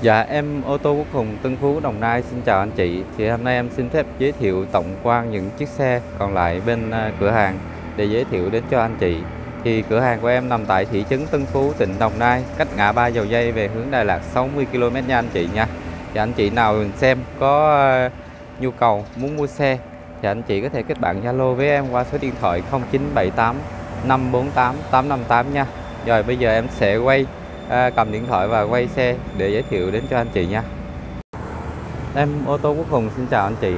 Dạ, em ô tô Quốc Hùng Tân Phú Đồng Nai xin chào anh chị. Thì hôm nay em xin phép giới thiệu tổng quan những chiếc xe còn lại bên cửa hàng để giới thiệu đến cho anh chị. Thì cửa hàng của em nằm tại thị trấn Tân Phú, tỉnh Đồng Nai, cách ngã ba Dầu Dây về hướng Đà Lạt 60 km nha anh chị nha. Thì anh chị nào xem có nhu cầu muốn mua xe thì anh chị có thể kết bạn Zalo với em qua số điện thoại 0978 548 858 nha. Rồi bây giờ em sẽ cầm điện thoại và quay xe để giới thiệu đến cho anh chị nha. Em ô tô Quốc Hùng xin chào anh chị.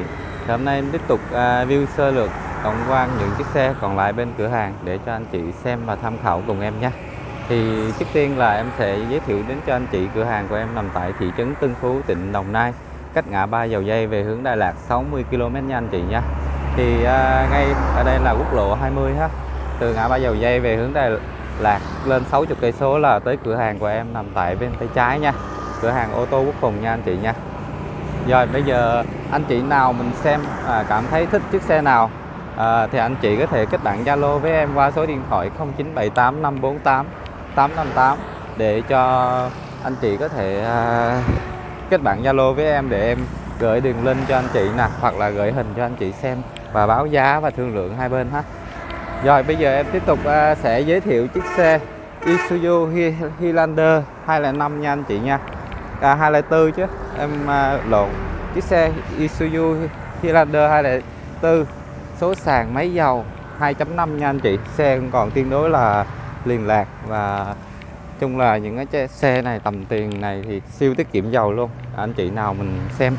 Thì hôm nay em tiếp tục view sơ lược tổng quan những chiếc xe còn lại bên cửa hàng để cho anh chị xem và tham khảo cùng em nha. Thì trước tiên là em sẽ giới thiệu đến cho anh chị cửa hàng của em nằm tại thị trấn Tân Phú, tỉnh Đồng Nai, cách ngã ba Dầu Dây về hướng Đà Lạt 60 km nha anh chị nha. Thì ngay ở đây là quốc lộ 20 ha. Từ ngã ba Dầu Dây về hướng Đà Lạt lên 60 cây số là tới cửa hàng của em nằm tại bên tay trái nha. Cửa hàng ô tô Quốc Hùng nha anh chị nha. Rồi bây giờ anh chị nào mình xem cảm thấy thích chiếc xe nào thì anh chị có thể kết bạn Zalo với em qua số điện thoại 0978 548 858 để cho anh chị có thể kết bạn Zalo với em để em gửi đường link cho anh chị nè, hoặc là gửi hình cho anh chị xem và báo giá và thương lượng hai bên ha. Rồi bây giờ em tiếp tục sẽ giới thiệu chiếc xe Isuzu Hi-Lander 205 nha anh chị nha. 204 chứ, em lộn. Chiếc xe Isuzu Hi-Lander 204, số sàn máy dầu 2.5 nha anh chị. Xe cũng còn tương đối là liền lạc và chung là những cái xe này tầm tiền này thì siêu tiết kiệm dầu luôn. Anh chị nào mình xem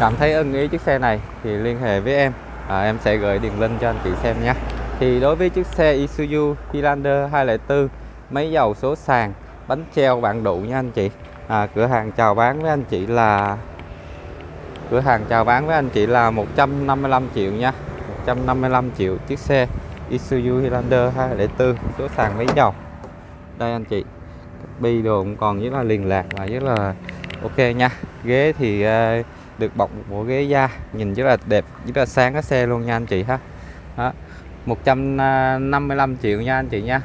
cảm thấy ưng ý chiếc xe này thì liên hệ với em. Em sẽ gửi đường link cho anh chị xem nhé. Thì đối với chiếc xe Isuzu Hi-Lander 204, máy dầu số sàn, bánh treo bạn đủ nha anh chị. Cửa hàng chào bán với anh chị là 155 triệu nha. 155 triệu chiếc xe Isuzu Hi-Lander 204 số sàn máy dầu. Đây anh chị, bi đồ cũng còn rất là liền lạc và rất là ok nha. Ghế thì được bọc một bộ ghế da, nhìn rất là đẹp, rất là sáng cái xe luôn nha anh chị ha. Đó, 155 triệu nha anh chị nha.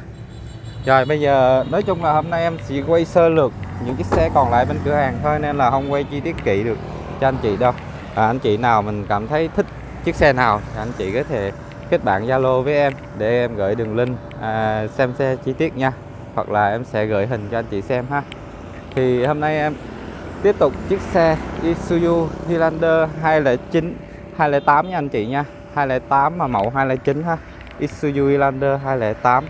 Rồi bây giờ nói chung là hôm nay em chỉ quay sơ lược những chiếc xe còn lại bên cửa hàng thôi nên là không quay chi tiết kỹ được cho anh chị đâu. Anh chị nào mình cảm thấy thích chiếc xe nào thì anh chị có thể kết bạn Zalo với em để em gửi đường link xem xe chi tiết nha, hoặc là em sẽ gửi hình cho anh chị xem ha. Thì hôm nay em tiếp tục chiếc xe Isuzu Hi-Lander 208 nha anh chị nha. 208 mà mẫu 209 ha. Isuzu Hi-Lander 208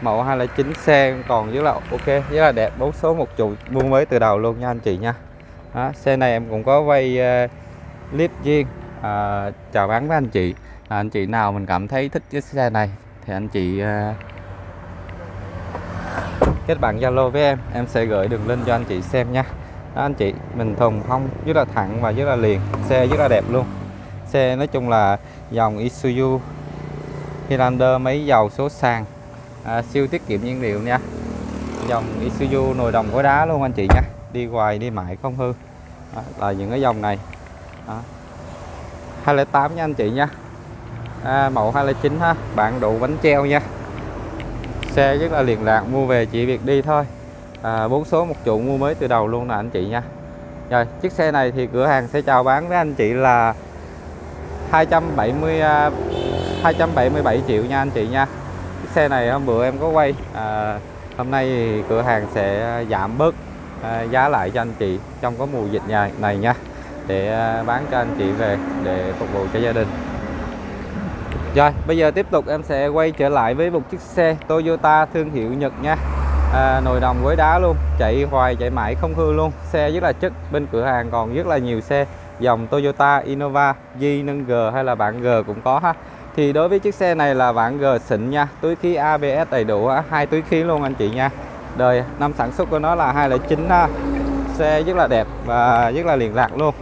mẫu 209, xe còn rất là ok, rất là đẹp, bốn số một trụ buôn mới từ đầu luôn nha anh chị nha. Đó, xe này em cũng có quay clip riêng chào bán với anh chị. Anh chị nào mình cảm thấy thích chiếc xe này thì anh chị kết bạn Zalo với em sẽ gửi đường link cho anh chị xem nha. Đó, anh chị mình thùng không rất là thẳng và rất là liền, xe rất là đẹp luôn. Xe nói chung là dòng Isuzu Hi-Lander máy dầu số sàn, siêu tiết kiệm nhiên liệu nha. Dòng Isuzu nồi đồng khối đá luôn anh chị nha, đi hoài đi mãi không hư. Đó, là những cái dòng này. Đó, 208 nha anh chị nha. Mẫu 209 ha, bạn đủ bánh treo nha. Xe rất là liền lạc, mua về chỉ việc đi thôi. 4 số một trụ mua mới từ đầu luôn nè anh chị nha. Rồi chiếc xe này thì cửa hàng sẽ chào bán với anh chị là 277 triệu nha anh chị nha. Chiếc xe này hôm bữa em có quay, hôm nay thì cửa hàng sẽ giảm bớt giá lại cho anh chị trong cái mùa dịch này nha, để bán cho anh chị về để phục vụ cho gia đình. Rồi bây giờ tiếp tục em sẽ quay trở lại với một chiếc xe Toyota thương hiệu Nhật nha. Nồi đồng với đá luôn, chạy hoài chạy mãi không hư luôn, xe rất là chất. Bên cửa hàng còn rất là nhiều xe dòng Toyota Innova, G, hay là bạn G cũng có ha. Thì đối với chiếc xe này là bạn G xịn nha, túi khí ABS đầy đủ, hai túi khí luôn anh chị nha. Đời năm sản xuất của nó là 2009 ha. Xe rất là đẹp và rất là liền lạc luôn.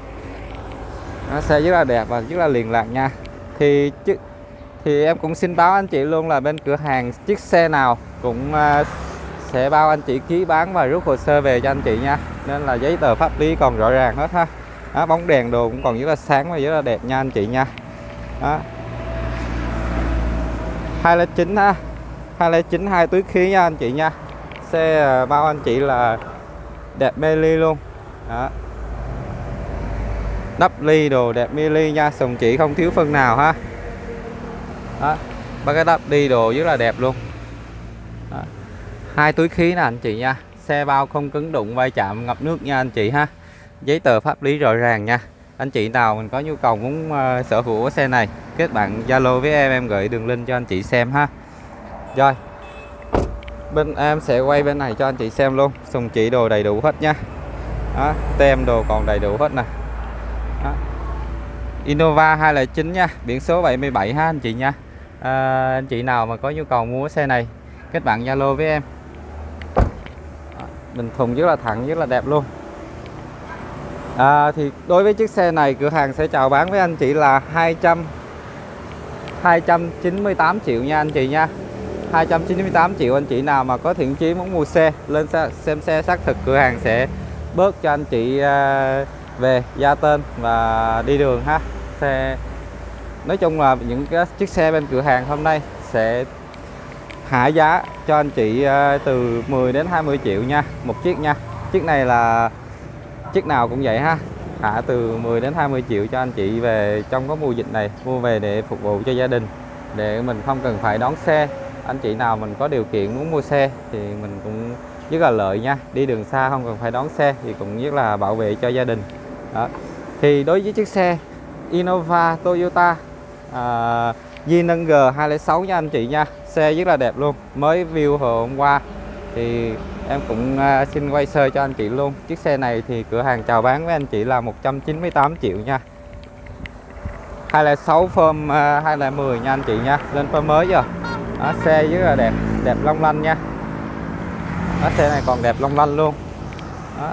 Xe rất là đẹp và rất là liền lạc nha. Thì em cũng xin báo anh chị luôn là bên cửa hàng chiếc xe nào cũng sẽ bao anh chị ký bán và rút hồ sơ về cho anh chị nha, nên là giấy tờ pháp lý còn rõ ràng hết ha. Đó, bóng đèn đồ cũng còn rất là sáng và rất là đẹp nha anh chị nha. Đó, 209 ha, 209 hai túi khí nha anh chị nha. Xe bao anh chị là đẹp mê ly luôn đó. Nắp ly đồ đẹp mê ly nha, sòng chỉ không thiếu phân nào ha. Đó, ba cái nắp đi đồ rất là đẹp luôn đó. Hai túi khí nè anh chị nha, xe bao không cứng đụng vai chạm ngập nước nha anh chị ha, giấy tờ pháp lý rõ ràng nha. Anh chị nào mình có nhu cầu muốn sở hữu xe này, kết bạn Zalo với em gửi đường link cho anh chị xem ha. Rồi, bên em sẽ quay bên này cho anh chị xem luôn, sùng chỉ đồ đầy đủ hết nha. Đó, tem đồ còn đầy đủ hết nè. Innova 209 nha, biển số 77 ha anh chị nha. Anh chị nào mà có nhu cầu mua xe này, kết bạn Zalo với em. Bình thùng rất là thẳng, rất là đẹp luôn. Thì đối với chiếc xe này, cửa hàng sẽ chào bán với anh chị là 298 triệu nha anh chị nha. 298 triệu, anh chị nào mà có thiện chí muốn mua xe, lên xem xe xác thực, cửa hàng sẽ bớt cho anh chị về gia tên và đi đường ha. Xe nói chung là những cái chiếc xe bên cửa hàng hôm nay sẽ hạ giá cho anh chị từ 10 đến 20 triệu nha, một chiếc nha. Chiếc này là chiếc nào cũng vậy ha, hạ từ 10 đến 20 triệu cho anh chị về trong cái mùa dịch này, mua về để phục vụ cho gia đình, để mình không cần phải đón xe. Anh chị nào mình có điều kiện muốn mua xe thì mình cũng rất là lợi nha, đi đường xa không cần phải đón xe thì cũng rất là bảo vệ cho gia đình. Đó. Thì đối với chiếc xe Innova Toyota G 206 nha anh chị nha, xe rất là đẹp luôn, mới view hồi hôm qua thì em cũng xin quay sơ cho anh chị luôn. Chiếc xe này thì cửa hàng chào bán với anh chị là 198 triệu nha. 206 form 210 nha anh chị nha, lên form mới rồi. Đó, xe rất là đẹp, đẹp long lanh nha. Đó, xe này còn đẹp long lanh luôn. Đó.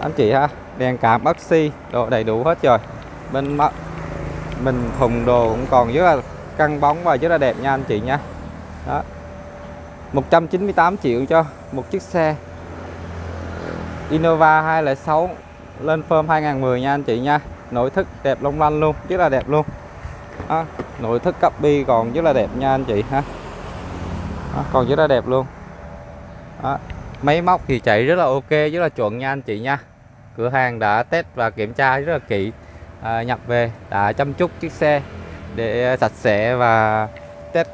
Anh chị ha, đèn cảm oxy đồ đầy đủ hết rồi. Bên mình thùng đồ cũng còn rất là căng bóng và rất là đẹp nha anh chị nha. Đó. 198 triệu cho một chiếc xe Innova 206 lên form 2010 nha anh chị nha. Nội thất đẹp long lanh luôn, rất là đẹp luôn. Đó, nội thất cấp bi còn rất là đẹp nha anh chị ha. Đó, còn rất là đẹp luôn. Đó, máy móc thì chạy rất là ok, rất là chuẩn nha anh chị nha. Cửa hàng đã test và kiểm tra rất là kỹ, nhập về đã chăm chút chiếc xe để sạch sẽ và test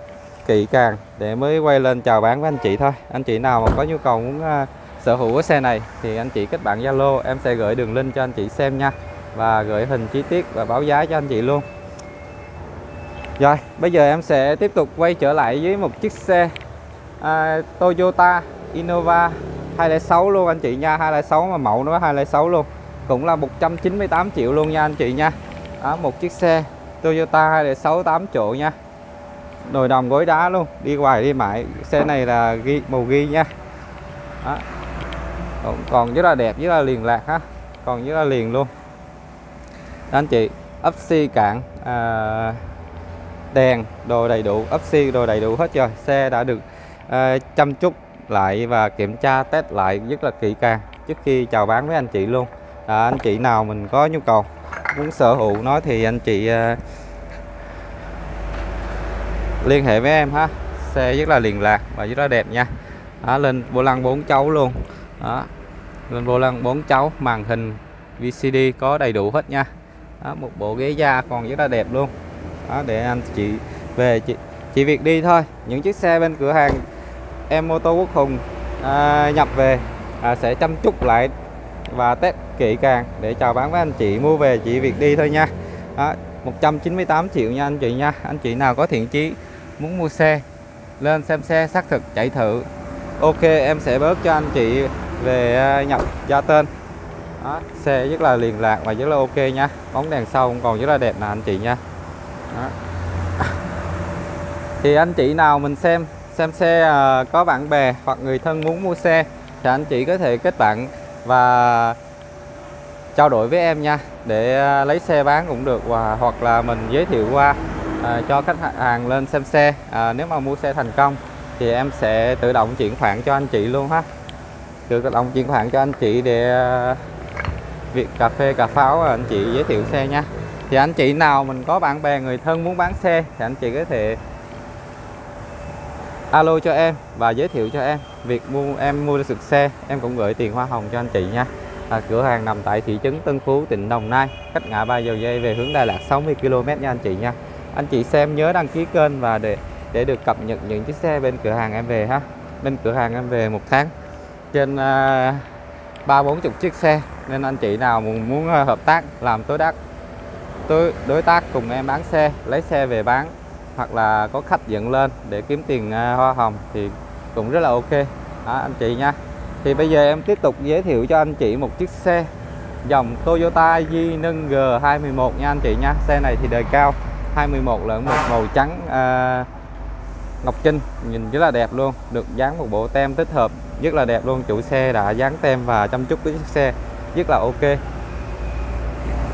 kỹ càng để mới quay lên chào bán với anh chị thôi. Anh chị nào mà có nhu cầu muốn sở hữu cái xe này thì anh chị kết bạn Zalo, em sẽ gửi đường link cho anh chị xem nha, và gửi hình chi tiết và báo giá cho anh chị luôn. Rồi, bây giờ em sẽ tiếp tục quay trở lại với một chiếc xe Toyota Innova 206 luôn anh chị nha. 206 mà mẫu nó 206 luôn, cũng là 198 triệu luôn nha anh chị nha. Đó, một chiếc xe Toyota 206 8 chỗ nha, nồi đồng gối đá luôn, đi hoài đi mãi. Xe này là màu ghi nha. Đó. Còn rất là đẹp, rất là liền lạc ha, còn rất là liền luôn. Đó, anh chị, ốp xi cạn, đèn đồ đầy đủ, ốp xi đồ đầy đủ hết rồi. Xe đã được chăm chút lại và kiểm tra test lại rất là kỹ càng trước khi chào bán với anh chị luôn. Anh chị nào mình có nhu cầu muốn sở hữu nó thì anh chị liên hệ với em ha. Xe rất là liền lạc và rất là đẹp nha. Đó, lên vô lăng 4 chấu luôn. Đó, lên vô lăng 4 chấu, màn hình VCD có đầy đủ hết nha. Đó, một bộ ghế da còn rất là đẹp luôn. Đó, để anh chị về chị việc đi thôi. Những chiếc xe bên cửa hàng em Ô tô Quốc Hùng nhập về sẽ chăm chút lại và test kỹ càng để chào bán với anh chị, mua về chị việc đi thôi nha. Đó, 198 triệu nha anh chị nha. Anh chị nào có thiện chí muốn mua xe, lên xem xe xác thực, chạy thử ok, em sẽ bớt cho anh chị về nhập gia tên. Đó, xe rất là liền lạc và rất là ok nha. Bóng đèn sau cũng còn rất là đẹp nè anh chị nha. Đó. Thì anh chị nào mình xem xe có bạn bè hoặc người thân muốn mua xe thì anh chị có thể kết bạn và trao đổi với em nha, để lấy xe bán cũng được, hoặc là mình giới thiệu qua cho khách hàng lên xem xe. Nếu mà mua xe thành công thì em sẽ tự động chuyển khoản cho anh chị luôn ha, tự động chuyển khoản cho anh chị để việc cà phê cà pháo anh chị giới thiệu xe nha. Thì anh chị nào mình có bạn bè người thân muốn bán xe thì anh chị có thể alo cho em và giới thiệu cho em việc mua được xe, em cũng gửi tiền hoa hồng cho anh chị nha. Cửa hàng nằm tại thị trấn Tân Phú, tỉnh Đồng Nai, cách ngã 3 giờ dây về hướng Đà Lạt 60 km nha anh chị nha. Anh chị xem nhớ đăng ký kênh và để được cập nhật những chiếc xe bên cửa hàng em về ha. Bên cửa hàng em về một tháng trên 3-40 chiếc xe, nên anh chị nào muốn hợp tác làm đối tác cùng em bán xe, lấy xe về bán hoặc là có khách dựng lên để kiếm tiền hoa hồng thì cũng rất là ok đó, anh chị nha. Thì bây giờ em tiếp tục giới thiệu cho anh chị một chiếc xe dòng Toyota Innova G21 nha anh chị nha. Xe này thì đời cao 21 là một màu trắng ngọc trinh, nhìn rất là đẹp luôn, được dán một bộ tem tích hợp rất là đẹp luôn. Chủ xe đã dán tem và chăm chút cái chiếc xe rất là ok.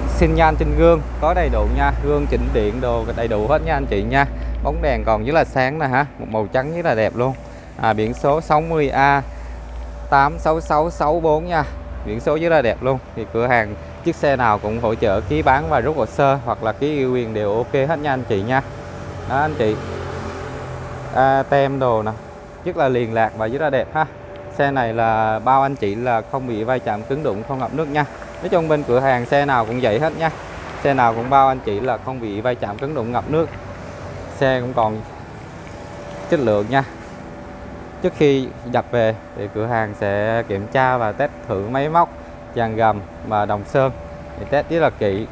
Sinh nhan trên gương có đầy đủ nha, gương chỉnh điện đồ đầy đủ hết nha anh chị nha. Bóng đèn còn rất là sáng nè ha, một màu trắng rất là đẹp luôn. Biển số 60A 86664 nha, biển số rất là đẹp luôn. Thì cửa hàng chiếc xe nào cũng hỗ trợ ký bán và rút hồ sơ hoặc là ký ủy quyền đều ok hết nha anh chị nha. Đó anh chị, tem đồ nè rất là liền lạc và rất là đẹp ha. Xe này là bao anh chị là không bị va chạm cứng đụng, không ngập nước nha. Nói chung bên cửa hàng xe nào cũng vậy hết nha, xe nào cũng bao anh chị là không bị va chạm cứng đụng, ngập nước. Xe cũng còn chất lượng nha. Trước khi nhập về thì cửa hàng sẽ kiểm tra và test thử máy móc, dàn gầm và đồng sơn thì test rất là kỹ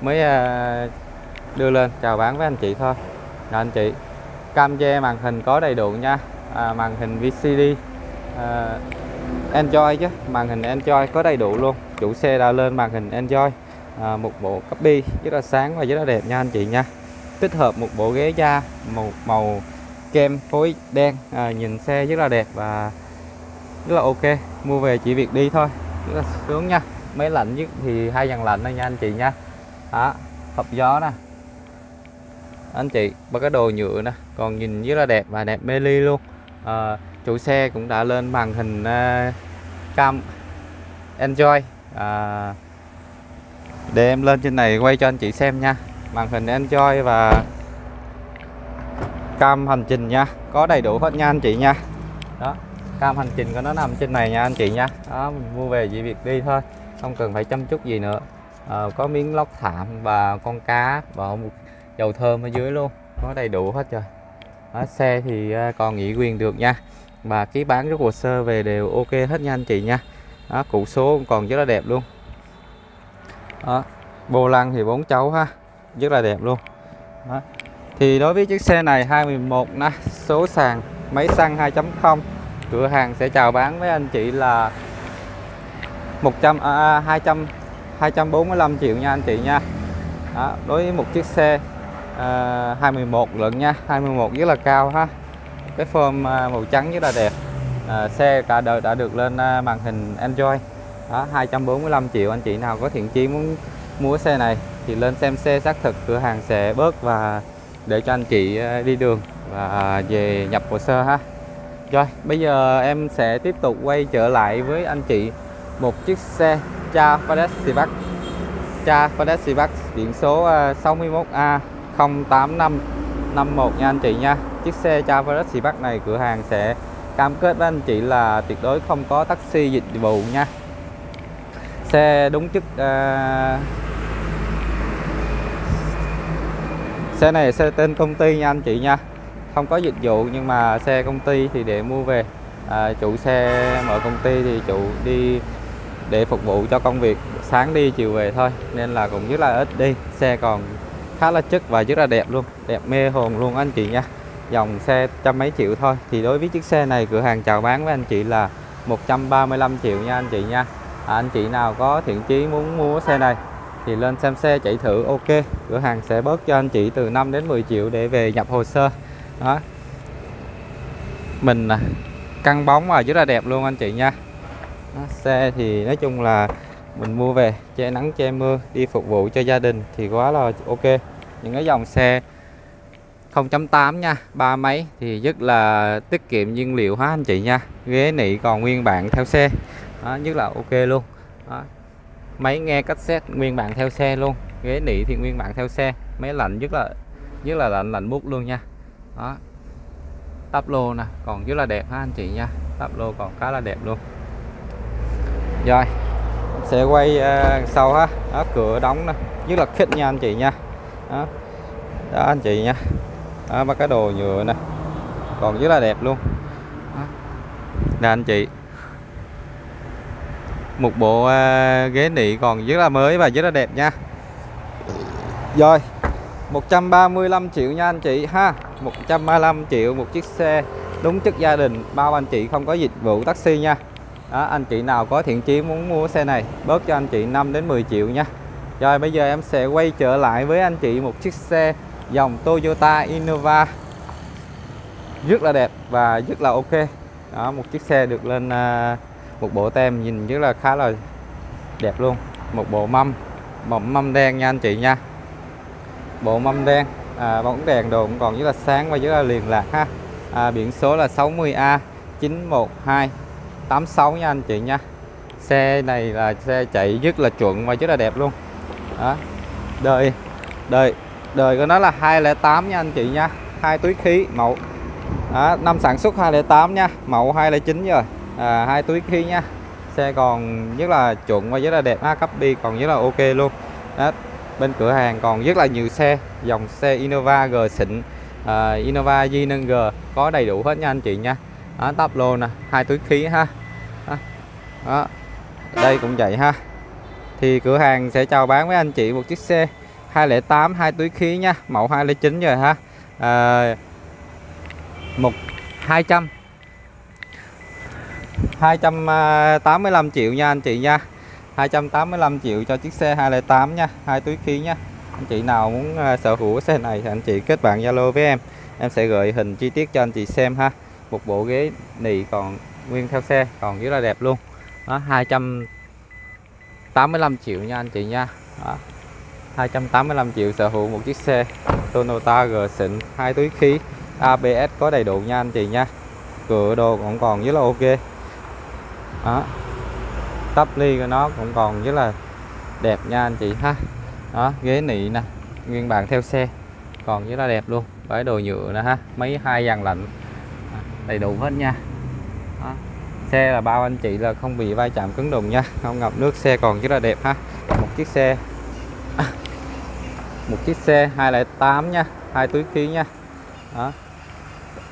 mới đưa lên chào bán với anh chị thôi. Rồi anh chị, cam che màn hình có đầy đủ nha, màn hình VCD Android chứ, màn hình Android có đầy đủ luôn. Chủ xe đã lên màn hình Android, một bộ copy rất là sáng và rất là đẹp nha anh chị nha. Tích hợp một bộ ghế da màu kem phối đen, nhìn xe rất là đẹp và rất là ok. Mua về chỉ việc đi thôi, rất là sướng nha. Máy lạnh nhất thì 2 dàn lạnh thôi nha anh chị nha. Đó, hộp gió nè anh chị, ba cái đồ nhựa nè, còn nhìn rất là đẹp và đẹp mê ly luôn. Chủ xe cũng đã lên màn hình cam Android, để em lên trên này quay cho anh chị xem nha. Màn hình Android và cam hành trình nha, có đầy đủ hết nha anh chị nha. Đó, cam hành trình của nó nằm trên này nha anh chị nha. Đó, mình mua về chỉ việc đi thôi, không cần phải chăm chút gì nữa. Có miếng lót thảm và con cá và một dầu thơm ở dưới luôn, có đầy đủ hết rồi. Đó, xe thì còn ủy quyền được nha và ký bán rất hồ sơ về đều ok hết nha anh chị nha. Đó, cụ số còn rất là đẹp luôn. Đó, bô lăng thì 4 chấu ha, rất là đẹp luôn. Đó. Thì đối với chiếc xe này 21 nè, số sàn, máy xăng 2.0, cửa hàng sẽ chào bán với anh chị là 245 triệu nha anh chị nha. Đó, đối với một chiếc xe 21 lận nha, 21 rất là cao ha. Cái form màu trắng rất là đẹp. Xe cả đời đã được lên màn hình Android. Đó, 245 triệu, anh chị nào có thiện chí muốn mua xe này thì lên xem xe xác thực, cửa hàng sẽ bớt và để cho anh chị đi đường và về nhập hồ sơ ha. Rồi, bây giờ em sẽ tiếp tục quay trở lại với anh chị một chiếc xe Chevrolet Spark. Chevrolet Spark biển số 61A 08551 nha anh chị nha. Chiếc xe Chevrolet Spark này cửa hàng sẽ cam kết với anh chị là tuyệt đối không có taxi dịch vụ nha. Xe đúng chức xe này xe tên công ty nha anh chị nha, không có dịch vụ, nhưng mà xe công ty thì để mua về chủ xe mở công ty thì chủ đi để phục vụ cho công việc sáng đi chiều về thôi, nên là cũng rất là ít đi. Xe còn khá là chất và rất là đẹp luôn, đẹp mê hồn luôn anh chị nha. Dòng xe trăm mấy triệu thôi thì đối với chiếc xe này cửa hàng chào bán với anh chị là 135 triệu nha anh chị nha. Anh chị nào có thiện chí muốn mua xe này thì lên xem xe chạy thử ok, cửa hàng sẽ bớt cho anh chị từ 5 đến 10 triệu để về nhập hồ sơ. Đó, mình căng bóng và rất là đẹp luôn anh chị nha. Đó, xe thì nói chung là mình mua về che nắng che mưa đi phục vụ cho gia đình thì quá là ok. Những cái dòng xe 0.8 nha, ba máy thì rất là tiết kiệm nhiên liệu ha anh chị nha. Ghế nị còn nguyên bản theo xe, đó, rất là ok luôn. Đó, máy nghe cassette nguyên bản theo xe luôn, ghế nỉ thì nguyên bản theo xe, máy lạnh rất là lạnh buốt luôn nha. Đó, táp lô nè, còn rất là đẹp ha anh chị nha, táp lô còn khá là đẹp luôn. Rồi sẽ quay sau ha, đó, cửa đóng nè, rất là khít nha anh chị nha, đó, đó anh chị nha, và cái đồ nhựa nè còn rất là đẹp luôn nè anh chị. Một bộ ghế nị còn rất là mới và rất là đẹp nha. Rồi 135 triệu nha anh chị ha, 135 triệu một chiếc xe đúng chất gia đình, bao anh chị không có dịch vụ taxi nha. Đó, anh chị nào có thiện chí muốn mua xe này bớt cho anh chị 5 đến 10 triệu nha. Rồi bây giờ em sẽ quay trở lại với anh chị một chiếc xe dòng Toyota Innova rất là đẹp và rất là ok. Đó, một chiếc xe được lên một bộ tem nhìn rất là khá là đẹp luôn, một bộ mâm đen nha anh chị nha, bộ mâm đen, bóng đèn đồ cũng còn rất là sáng và rất là liền lạc ha. Biển số là 60A91286 nha anh chị nha. Xe này là xe chạy rất là chuẩn và rất là đẹp luôn. Đó, đời của nó là 2008 nha anh chị nha, 2 túi khí mẫu. Đó, năm sản xuất 2008 nha, mẫu 2009 rồi, 2 túi khí nha. Xe còn rất là chuẩn và rất là đẹp ha, cấp đi còn rất là ok luôn. Đó, bên cửa hàng còn rất là nhiều xe dòng xe Innova G xịn, Innova Di Nâng G có đầy đủ hết nha anh chị nha. Đó, táp lô nè, 2 túi khí ha. Đó, đây cũng vậy ha. Thì cửa hàng sẽ chào bán với anh chị một chiếc xe 2008 2 túi khí nha, mẫu 2009 rồi ha. 285 triệu nha anh chị nha, 285 triệu cho chiếc xe 2008 nha, 2 túi khí nha. Anh chị nào muốn sở hữu xe này thì anh chị kết bạn Zalo với em sẽ gửi hình chi tiết cho anh chị xem ha. Một bộ ghế nị còn nguyên theo xe, còn rất là đẹp luôn. Đó, 285 triệu nha anh chị nha. Đó, 285 triệu sở hữu một chiếc xe Toyota G xịn, 2 túi khí, ABS có đầy đủ nha anh chị nha. Cửa đồ cũng còn rất là ok. Đó, tắp ly của nó cũng còn rất là đẹp nha anh chị ha. Đó, ghế nị nè, nguyên bản theo xe còn rất là đẹp luôn, bãi đồ nhựa nè ha, mấy hai dàn lạnh đầy đủ hết nha. Đó, xe là bao anh chị là không bị va chạm cứng đùng nha, không ngập nước, xe còn rất là đẹp ha. Một chiếc xe 2008 nha, 2 túi khí nha. Đó,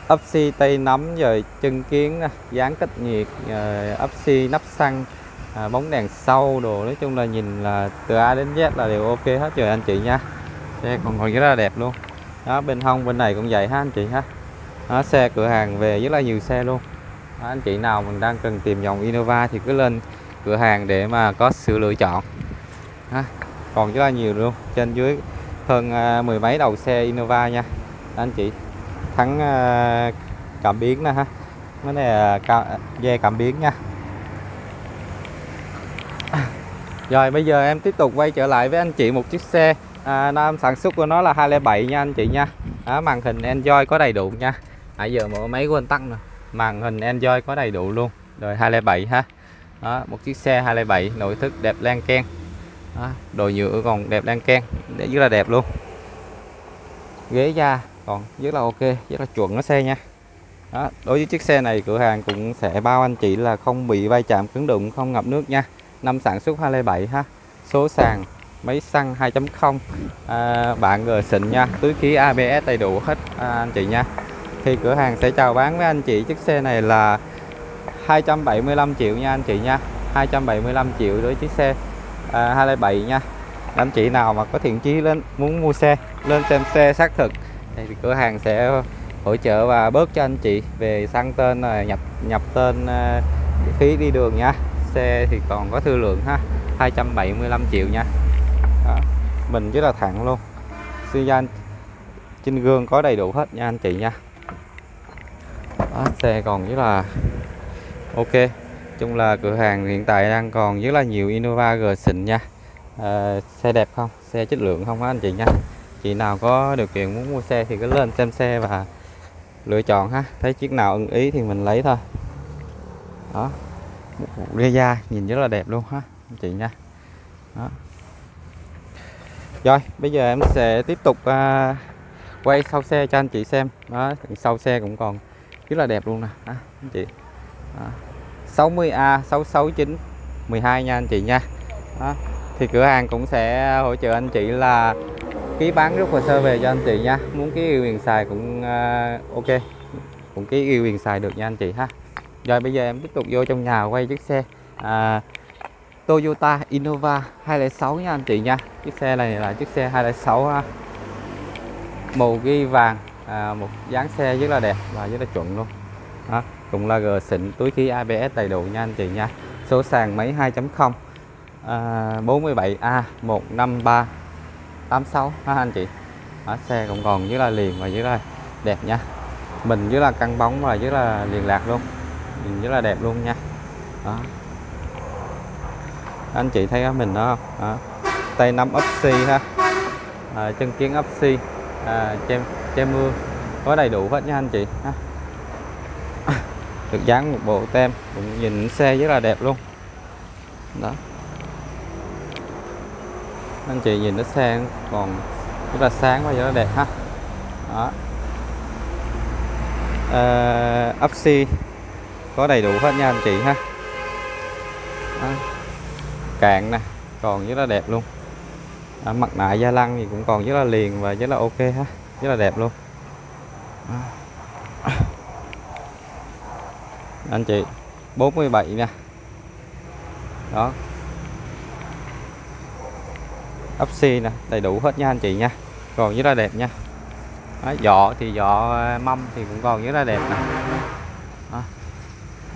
ấp xi tay nắm rồi chân kiến, dán cách nhiệt, ấp xi nắp xăng, bóng đèn sau đồ, nói chung là nhìn là từ A đến Z là đều ok hết rồi anh chị nha. Xe còn rất là đẹp luôn. Đó, bên hông bên này cũng vậy ha anh chị ha. Đó, xe cửa hàng về rất là nhiều xe luôn. Đó, anh chị nào mình đang cần tìm dòng Innova thì cứ lên cửa hàng để mà có sự lựa chọn. Đó, còn rất là nhiều luôn, trên dưới hơn mười mấy đầu xe Innova nha. Đó, anh chị thắng cảm biến nè ha, cái này là dây cảm biến nha. Rồi bây giờ em tiếp tục quay trở lại với anh chị một chiếc xe nam sản xuất của nó là 2007 nha anh chị nha. Đó, màn hình Android có đầy đủ nha. Nãy giờ mở máy quên tắt nè. Màn hình Android có đầy đủ luôn. Rồi 2007 ha. Đó, một chiếc xe 2007 nội thất đẹp lan ken. Đó, đồ nhựa còn đẹp lan ken, rất là đẹp luôn. Ghế da còn rất là ok, rất là chuẩn nó xe nha. Đó, đối với chiếc xe này cửa hàng cũng sẽ bao anh chị là không bị va chạm cứng đụng, không ngập nước nha. Năm sản xuất 2007 ha, số sàn, máy xăng 2.0, bạn G xịn nha, túi khí ABS đầy đủ hết anh chị nha. Thì cửa hàng sẽ chào bán với anh chị chiếc xe này là 275 triệu nha anh chị nha, 275 triệu đối với chiếc xe 2007 nha. Anh chị nào mà có thiện chí lên muốn mua xe, lên xem xe xác thực thì cửa hàng sẽ hỗ trợ và bớt cho anh chị về sang tên, nhập tên, phí đi đường nha. Xe thì còn có thương lượng ha, 275 triệu nha. Đó, mình rất là thẳng luôn, xi nhan trên gương có đầy đủ hết nha anh chị nha. Đó, xe còn rất là ok. Chung là cửa hàng hiện tại đang còn rất là nhiều Innova G xịn nha. Xe đẹp không, xe chất lượng không á anh chị nha. Chị nào có điều kiện muốn mua xe thì cứ lên xem xe và lựa chọn ha, thấy chiếc nào ưng ý thì mình lấy thôi. Đó, ghế da nhìn rất là đẹp luôn ha anh chị nha. Đó, rồi bây giờ em sẽ tiếp tục quay sau xe cho anh chị xem. Đó, sau xe cũng còn rất là đẹp luôn nè anh chị. 60A 66912 nha anh chị nha. Đó. Thì cửa hàng cũng sẽ hỗ trợ anh chị là ký bán rút hồ sơ về cho anh chị nha. Muốn ký ủy quyền xài cũng ok, cũng ký ủy quyền xài được nha anh chị ha. Rồi bây giờ em tiếp tục vô trong nhà quay chiếc xe Toyota Innova 206 nha anh chị nha. Chiếc xe này là chiếc xe 206 ha. Màu ghi vàng, một dáng xe rất là đẹp và rất là chuẩn luôn. Đó. Cũng là gờ xịn, túi khí ABS đầy đủ nha anh chị nha. Số sàn máy 2.0 47A 15386 anh chị. Đó, xe cũng còn rất là liền và rất là đẹp nha. Mình rất là căng bóng và rất là liền lạc luôn, nhìn rất là đẹp luôn nha. Đó. Anh chị thấy mình đó không? Đó. Tay nắm upsi ha, chân kiến upsi, che mưa có đầy đủ hết nha anh chị. Đó. Được dán một bộ tem, cũng nhìn xe rất là đẹp luôn. Đó. Anh chị nhìn nó xe còn rất là sáng và rất là đẹp ha. Đó. Upsi có đầy đủ hết nha anh chị ha. Đó. Cạn nè, còn rất là đẹp luôn. Đó, mặt nạ da lăng thì cũng còn rất là liền và rất là ok ha, rất là đẹp luôn. Đó. Anh chị 47 nha. Đó. Upsi nè, đầy đủ hết nha anh chị nha. Còn rất là đẹp nha. Đó, giỏ thì giỏ mâm thì cũng còn rất là đẹp nè. Đó.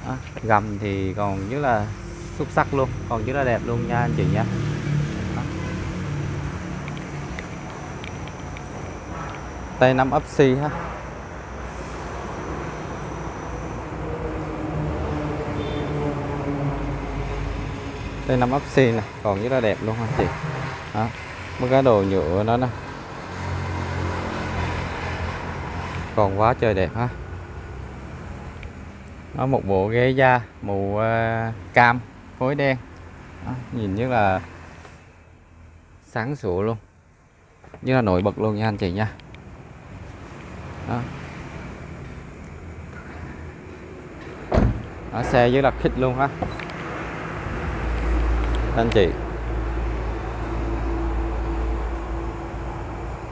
Đó. Gầm thì còn rất là xuất sắc luôn, còn rất là đẹp luôn nha anh chị nha. Đó. Tay nắm upsi ha. Đây nằm upsi này, còn rất là đẹp luôn anh chị. Đó, một cái đồ nhựa nó nè, còn quá trời đẹp ha. Nó một bộ ghế da màu cam phối đen. Đó, nhìn rất là sáng sủa luôn, rất là nổi bật luôn nha anh chị nha. Đó. Đó, xe rất là khít luôn ha anh chị.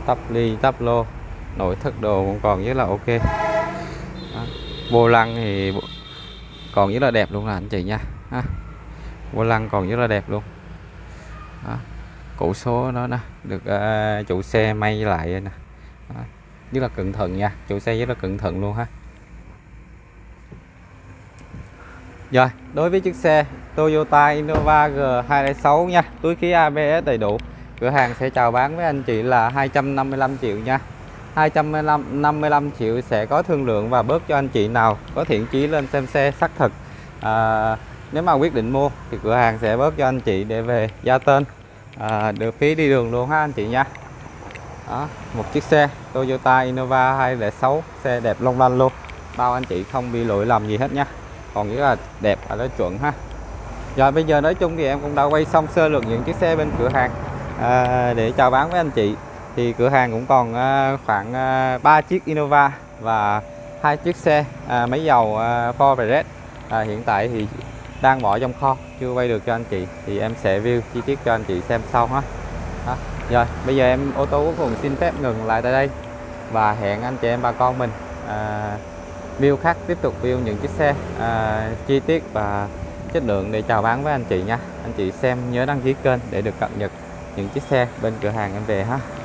Tắp ly tắp lô, nội thất đồ cũng còn rất là ok. Đó. Vô lăng thì còn rất là đẹp luôn là anh chị nha. Ha. Vô lăng còn rất là đẹp luôn. Đó. Cổ số nó nè, được chủ xe may lại nè. Đó. Rất là cẩn thận nha, chủ xe rất là cẩn thận luôn ha. Rồi, đối với chiếc xe Toyota Innova G206 nha, túi khí ABS đầy đủ, cửa hàng sẽ chào bán với anh chị là 255 triệu nha. 255 triệu sẽ có thương lượng và bớt cho anh chị nào có thiện chí lên xem xe xác thực. Nếu mà quyết định mua thì cửa hàng sẽ bớt cho anh chị để về gia tên, được phí đi đường luôn ha anh chị nha. Đó, một chiếc xe Toyota Innova 206, xe đẹp long lanh luôn, bao anh chị không bị lỗi lầm gì hết nha. Còn rất là đẹp và nó chuẩn ha. Rồi bây giờ nói chung thì em cũng đã quay xong sơ lược những chiếc xe bên cửa hàng để chào bán với anh chị. Thì cửa hàng cũng còn khoảng 3 chiếc Innova và 2 chiếc xe máy dầu Ford Everest. Hiện tại thì đang bỏ trong kho, chưa quay được cho anh chị. Thì em sẽ view chi tiết cho anh chị xem sau ha. Đó. Rồi bây giờ em Ô tô Quốc Hùng xin phép ngừng lại tại đây. Và hẹn anh chị em bà con mình view khác, tiếp tục view những chiếc xe chi tiết và chất lượng để chào bán với anh chị nha. Anh chị xem nhớ đăng ký kênh để được cập nhật những chiếc xe bên cửa hàng em về ha.